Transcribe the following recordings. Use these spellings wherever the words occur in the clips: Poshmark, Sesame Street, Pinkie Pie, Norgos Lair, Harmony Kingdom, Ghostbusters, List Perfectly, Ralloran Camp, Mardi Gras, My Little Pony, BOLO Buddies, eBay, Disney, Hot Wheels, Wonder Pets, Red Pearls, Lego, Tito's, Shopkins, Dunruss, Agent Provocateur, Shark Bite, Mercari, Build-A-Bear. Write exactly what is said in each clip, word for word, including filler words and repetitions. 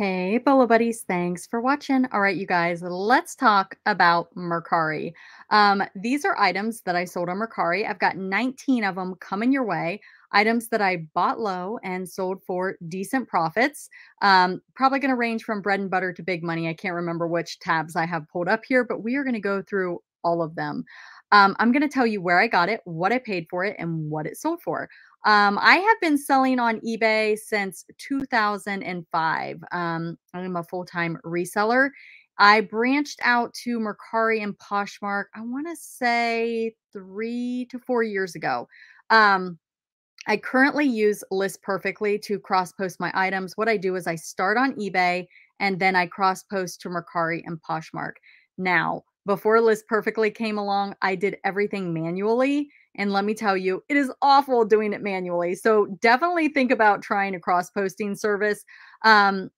Hey, BOLO Buddies. Thanks for watching. All right, you guys, let's talk about Mercari. Um, these are items that I sold on Mercari. I've got nineteen of them coming your way. Items that I bought low and sold for decent profits. Um, probably going to range from bread and butter to big money. I can't remember which tabs I have pulled up here, but we are going to go through all of them. Um, I'm going to tell you where I got it, what I paid for it, and what it sold for. Um, I have been selling on eBay since two thousand five. Um, I'm a full-time reseller. I branched out to Mercari and Poshmark, I want to say three to four years ago. Um, I currently use List Perfectly to cross-post my items. What I do is I start on eBay and then I cross-post to Mercari and Poshmark. Now, before List Perfectly came along, I did everything manually. And let me tell you, it is awful doing it manually. So definitely think about trying a cross-posting service. Um,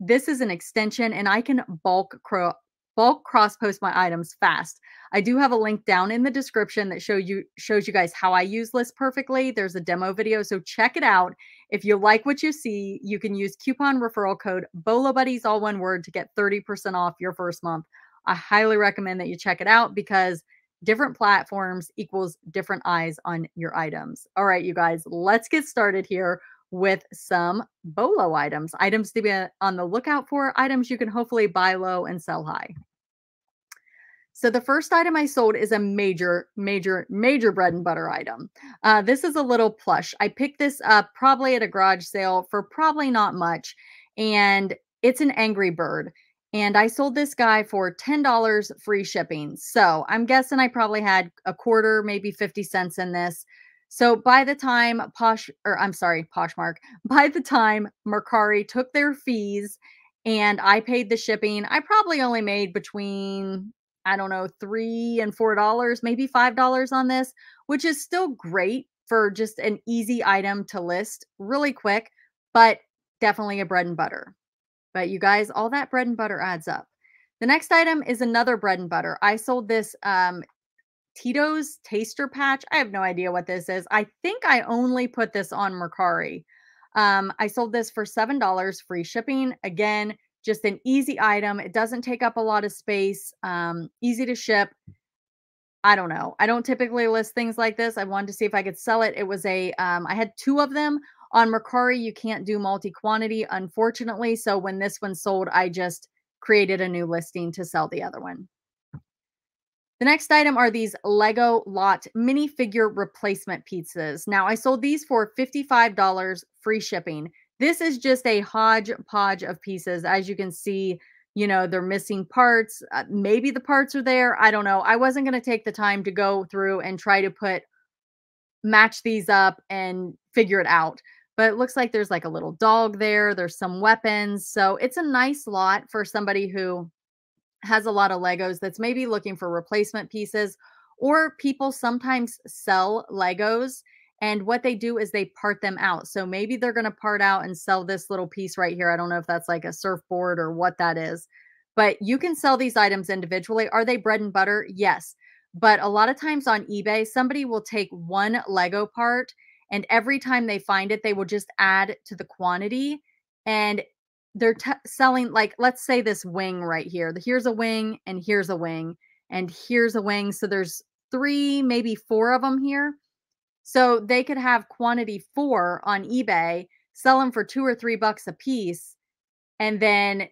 this is an extension and I can bulk cro bulk cross-post my items fast. I do have a link down in the description that show you, shows you guys how I use List Perfectly. There's a demo video, so check it out. If you like what you see, you can use coupon referral code BOLO Buddies, all one word, to get thirty percent off your first month. I highly recommend that you check it out because different platforms equals different eyes on your items. All right, you guys, let's get started here with some BOLO items. Items to be on the lookout for, items you can hopefully buy low and sell high. So the first item I sold is a major, major, major bread and butter item. Uh, this is a little plush. I picked this up probably at a garage sale for probably not much. And it's an Angry Bird. And I sold this guy for ten dollars free shipping. So I'm guessing I probably had a quarter, maybe fifty cents in this. So by the time Posh, or I'm sorry, Poshmark, by the time Mercari took their fees and I paid the shipping, I probably only made between, I don't know, three and four dollars, maybe five dollars on this, which is still great for just an easy item to list really quick, but definitely a bread and butter. But you guys, all that bread and butter adds up. The next item is another bread and butter. I sold this um, Tito's taster patch. I have no idea what this is. I think I only put this on Mercari. Um, I sold this for seven dollars free shipping. Again, just an easy item. It doesn't take up a lot of space. Um, easy to ship. I don't know. I don't typically list things like this. I wanted to see if I could sell it. It was a, um, I had two of them. On Mercari, you can't do multi-quantity, unfortunately. So when this one sold, I just created a new listing to sell the other one. The next item are these Lego lot minifigure replacement pieces. Now, I sold these for fifty-five dollars free shipping. This is just a hodgepodge of pieces. As you can see, you know, they're missing parts. Uh, maybe the parts are there. I don't know. I wasn't going to take the time to go through and try to put match these up and figure it out. But it looks like there's like a little dog there. There's some weapons. So it's a nice lot for somebody who has a lot of Legos that's maybe looking for replacement pieces, or people sometimes sell Legos and what they do is they part them out. So maybe they're going to part out and sell this little piece right here. I don't know if that's like a surfboard or what that is, but you can sell these items individually. Are they bread and butter? Yes. But a lot of times on eBay, somebody will take one Lego part and every time they find it, they will just add to the quantity. And they're t selling, like, let's say this wing right here. Here's a wing and here's a wing and here's a wing. So there's three, maybe four of them here. So they could have quantity four on eBay, sell them for two or three bucks a piece. And then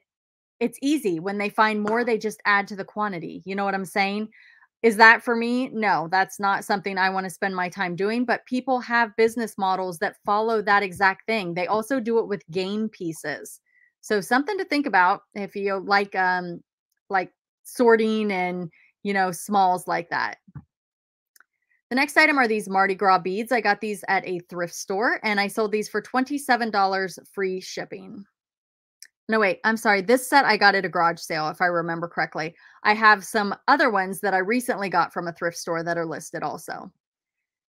it's easy. When they find more, they just add to the quantity. You know what I'm saying? Is that for me? No, that's not something I want to spend my time doing, but people have business models that follow that exact thing. They also do it with game pieces. So something to think about if you like, um, like sorting and, you know, smalls like that. The next item are these Mardi Gras beads. I got these at a thrift store and I sold these for twenty-seven dollars free shipping. No, wait, I'm sorry. This set I got at a garage sale, if I remember correctly. I have some other ones that I recently got from a thrift store that are listed also.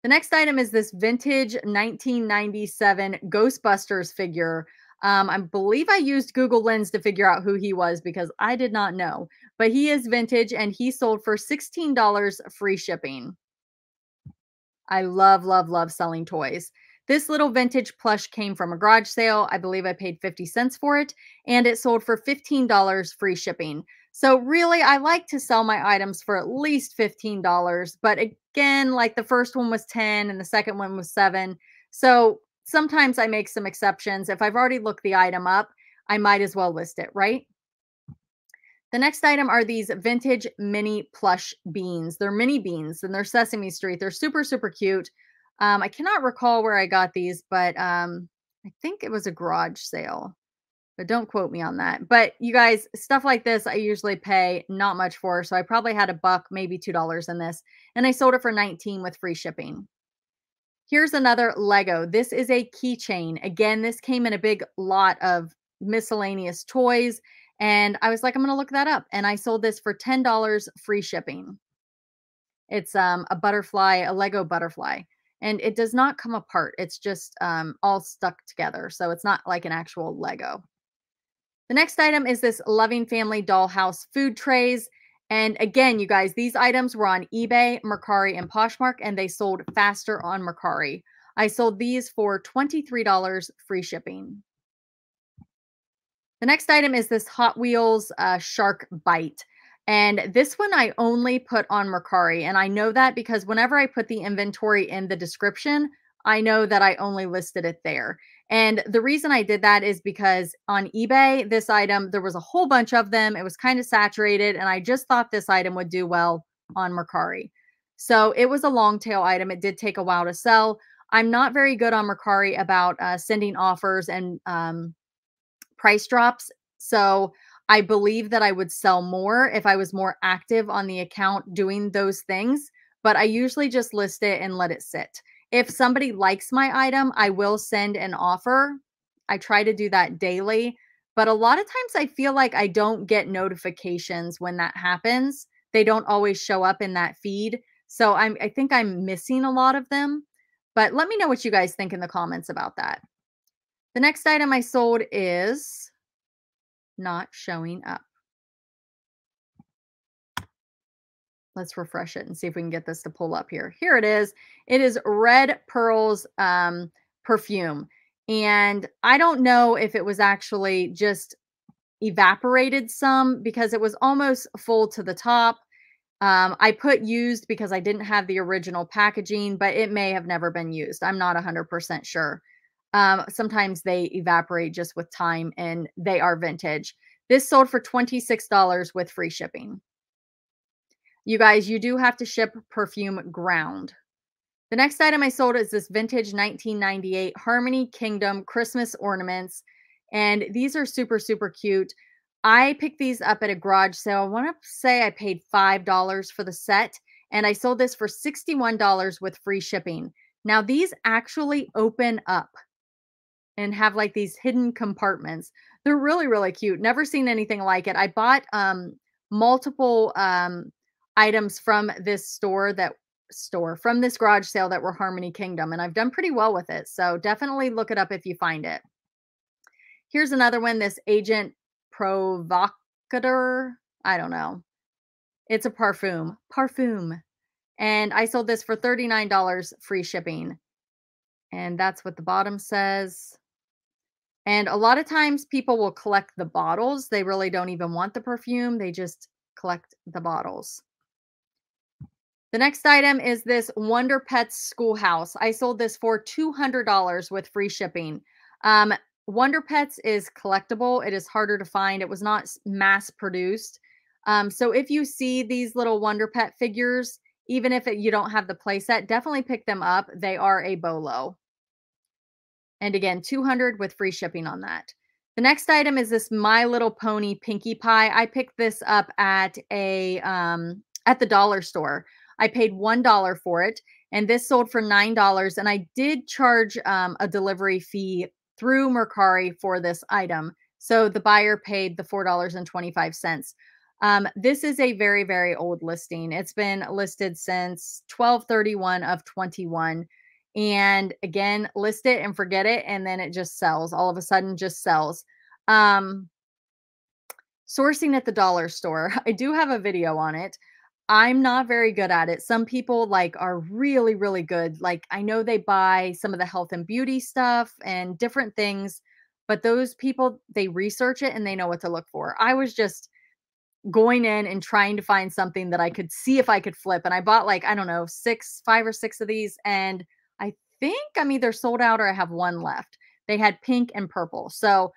The next item is this vintage nineteen ninety-seven Ghostbusters figure. Um, I believe I used Google Lens to figure out who he was because I did not know. But he is vintage and he sold for sixteen dollars free shipping. I love, love, love selling toys. This little vintage plush came from a garage sale. I believe I paid fifty cents for it, and it sold for fifteen dollars free shipping. So really, I like to sell my items for at least fifteen dollars. But again, like the first one was ten dollars and the second one was seven dollars. So sometimes I make some exceptions. If I've already looked the item up, I might as well list it, right? The next item are these vintage mini plush beans. They're mini beans and they're Sesame Street. They're super, super cute. Um, I cannot recall where I got these, but um, I think it was a garage sale. But don't quote me on that. But you guys, stuff like this, I usually pay not much for. So I probably had a buck, maybe two dollars in this. And I sold it for nineteen dollars with free shipping. Here's another Lego. This is a keychain. Again, this came in a big lot of miscellaneous toys. And I was like, I'm going to look that up. And I sold this for ten dollars free shipping. It's um, a butterfly, a Lego butterfly. And it does not come apart. It's just um, all stuck together. So it's not like an actual Lego. The next item is this Loving Family dollhouse food trays. And again, you guys, these items were on eBay, Mercari, and Poshmark, and they sold faster on Mercari. I sold these for twenty-three dollars free shipping. The next item is this Hot Wheels uh, Shark Bite. And this one I only put on Mercari. And I know that because whenever I put the inventory in the description, I know that I only listed it there. And the reason I did that is because on eBay, this item, there was a whole bunch of them. It was kind of saturated. And I just thought this item would do well on Mercari. So it was a long tail item. It did take a while to sell. I'm not very good on Mercari about uh, sending offers and um, price drops. So I believe that I would sell more if I was more active on the account doing those things, but I usually just list it and let it sit. If somebody likes my item, I will send an offer. I try to do that daily, but a lot of times I feel like I don't get notifications when that happens. They don't always show up in that feed. So I'm, I think I'm missing a lot of them, but let me know what you guys think in the comments about that. The next item I sold is not showing up. Let's refresh it and see if we can get this to pull up here. Here it is. It is Red Pearls um, perfume. And I don't know if it was actually just evaporated some because it was almost full to the top. Um, I put used because I didn't have the original packaging, but it may have never been used. I'm not one hundred percent sure. Um, sometimes they evaporate just with time and they are vintage. This sold for twenty-six dollars with free shipping. You guys, you do have to ship perfume ground. The next item I sold is this vintage nineteen ninety-eight Harmony Kingdom Christmas ornaments. And these are super, super cute. I picked these up at a garage sale. I want to say I paid five dollars for the set. And I sold this for sixty-one dollars with free shipping. Now these actually open up and have like these hidden compartments. They're really, really cute. Never seen anything like it. I bought um, multiple um, items from this store that store from this garage sale that were Harmony Kingdom, and I've done pretty well with it. So definitely look it up if you find it. Here's another one. This Agent Provocateur. I don't know. It's a parfum. Parfum. And I sold this for thirty-nine dollars free shipping. And that's what the bottom says. And a lot of times people will collect the bottles. They really don't even want the perfume. They just collect the bottles. The next item is this Wonder Pets schoolhouse. I sold this for two hundred dollars with free shipping. Um, Wonder Pets is collectible. It is harder to find. It was not mass produced. Um, so if you see these little Wonder Pet figures, even if it, you don't have the playset, definitely pick them up. They are a BOLO. And again, two hundred dollars with free shipping on that. The next item is this My Little Pony Pinkie Pie. I picked this up at a um, at the dollar store. I paid one dollar for it, and this sold for nine dollars. And I did charge um, a delivery fee through Mercari for this item. So the buyer paid the four dollars and twenty-five cents. Um, this is a very, very old listing. It's been listed since twelve thirty-one of twenty-one. And again, list it and forget it. And then it just sells. All of a sudden just sells. Um, sourcing at the dollar store. I do have a video on it. I'm not very good at it. Some people like are really, really good. Like I know they buy some of the health and beauty stuff and different things, but those people, they research it and they know what to look for. I was just going in and trying to find something that I could see if I could flip. And I bought like, I don't know, six, five or six of these. And I think I'm either sold out or I have one left. They had pink and purple. So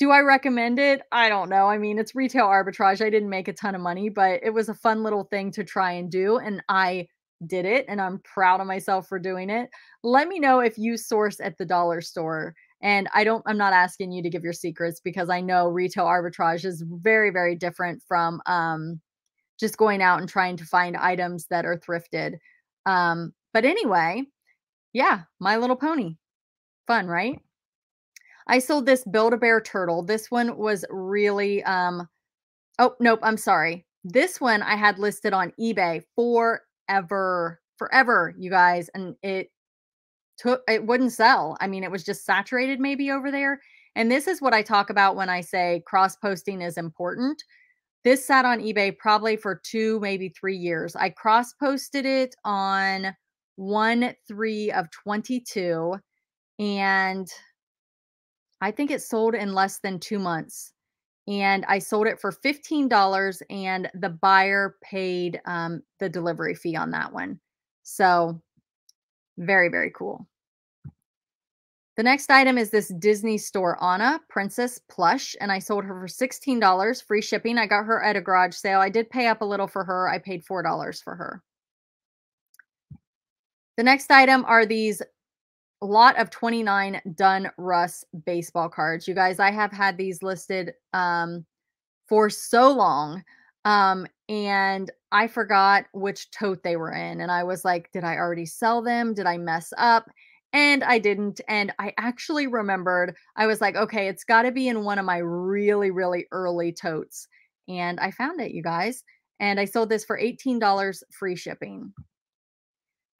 do I recommend it? I don't know. I mean, it's retail arbitrage. I didn't make a ton of money, but it was a fun little thing to try and do. And I did it. And I'm proud of myself for doing it. Let me know if you source at the dollar store. And I don't, I'm not asking you to give your secrets because I know retail arbitrage is very, very different from um, just going out and trying to find items that are thrifted. Um, but anyway, yeah, My Little Pony. Fun, right? I sold this Build-A-Bear turtle. This one was really, um, oh, nope, I'm sorry. This one I had listed on eBay forever, forever, you guys. And it took, it wouldn't sell. I mean, it was just saturated maybe over there. And this is what I talk about when I say cross-posting is important. This sat on eBay probably for two, maybe three years. I cross-posted it on one three of twenty-two and I think it sold in less than two months and I sold it for fifteen dollars and the buyer paid um, the delivery fee on that one. So very, very cool. The next item is this Disney store Anna Princess plush and I sold her for sixteen dollars free shipping. I got her at a garage sale. I did pay up a little for her. I paid four dollars for her. The next item are these a lot of twenty-nine Dunruss baseball cards. You guys, I have had these listed um, for so long. Um, and I forgot which tote they were in. And I was like, did I already sell them? Did I mess up? And I didn't. And I actually remembered, I was like, okay, it's got to be in one of my really, really early totes. And I found it, you guys. And I sold this for eighteen dollars free shipping.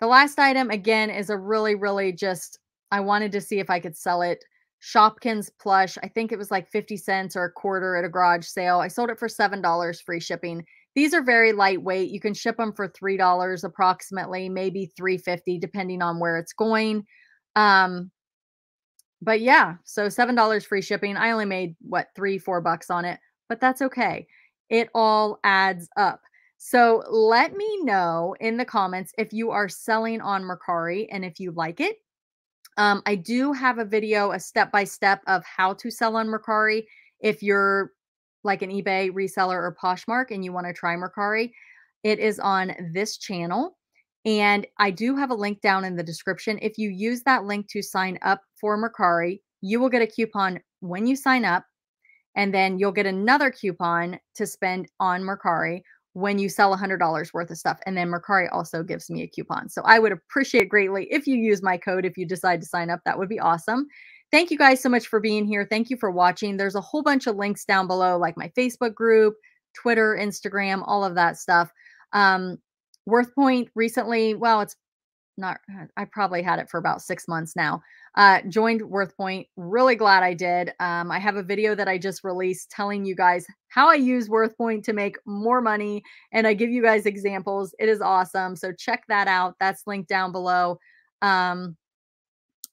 The last item, again, is a really, really just, I wanted to see if I could sell it. Shopkins plush. I think it was like fifty cents or a quarter at a garage sale. I sold it for seven dollars free shipping. These are very lightweight. You can ship them for three dollars approximately, maybe three fifty depending on where it's going. Um, but yeah, so seven dollars free shipping. I only made, what, three, four bucks on it, but that's okay. It all adds up. So let me know in the comments if you are selling on Mercari and if you like it. Um, I do have a video, a step-by-step of how to sell on Mercari if you're like an eBay reseller or Poshmark and you want to try Mercari. It is on this channel. And I do have a link down in the description. If you use that link to sign up for Mercari, you will get a coupon when you sign up. And then you'll get another coupon to spend on Mercari when you sell one hundred dollars worth of stuff. And then Mercari also gives me a coupon. So I would appreciate greatly if you use my code, if you decide to sign up, that would be awesome. Thank you guys so much for being here. Thank you for watching. There's a whole bunch of links down below, like my Facebook group, Twitter, Instagram, all of that stuff. Um, WorthPoint recently, well, it's not, I probably had it for about six months now. Uh, joined WorthPoint. Really glad I did. Um, I have a video that I just released telling you guys how I use WorthPoint to make more money. And I give you guys examples. It is awesome. So check that out. That's linked down below. Um,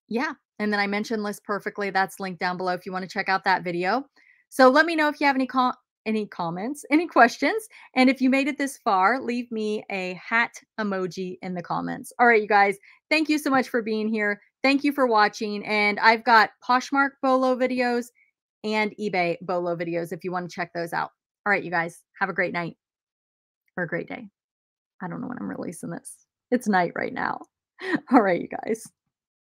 yeah. And then I mentioned List Perfectly. That's linked down below if you want to check out that video. So let me know if you have any com any comments, any questions. And if you made it this far, leave me a hat emoji in the comments. All right, you guys. Thank you so much for being here. Thank you for watching. And I've got Poshmark B O L O videos and eBay B O L O videos if you want to check those out. All right, you guys, have a great night or a great day. I don't know when I'm releasing this. It's night right now. All right, you guys.